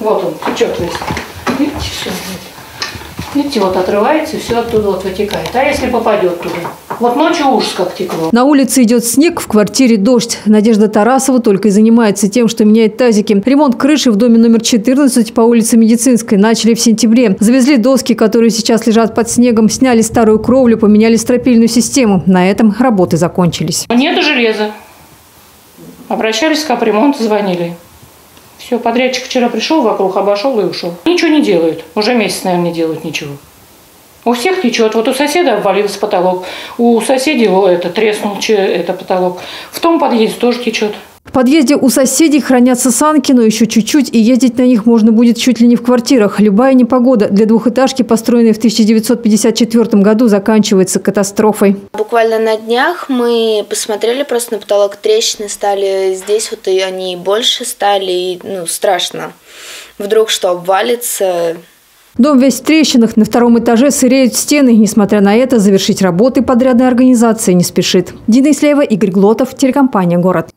Вот он, пучок весь. Видите, все. Видите, вот отрывается, и все оттуда вот вытекает. А если попадет туда? Вот ночью уж как текло. На улице идет снег, в квартире дождь. Надежда Тарасова только и занимается тем, что меняет тазики. Ремонт крыши в доме номер 14 по улице Медицинской начали в сентябре. Завезли доски, которые сейчас лежат под снегом, сняли старую кровлю, поменяли стропильную систему. На этом работы закончились. Нет железа. Обращались к капремонту, звонили. Все, подрядчик вчера пришел, вокруг обошел и ушел. Ничего не делают. Уже месяц, наверное, не делают ничего. У всех течет. Вот у соседа обвалился потолок, у соседей треснул потолок. В том подъезде тоже течет. В подъезде у соседей хранятся санки, но еще чуть-чуть, и ездить на них можно будет чуть ли не в квартирах. Любая непогода для двухэтажки, построенной в 1954 году, заканчивается катастрофой. Буквально на днях мы посмотрели просто на потолок, трещины стали здесь, вот и они больше стали, и, ну, страшно. Вдруг что, обвалится... Дом весь в трещинах, на втором этаже сыреют стены. Несмотря на это, завершить работы подрядная организация не спешит. Дина Исляева, Игорь Глотов, телекомпания «Город».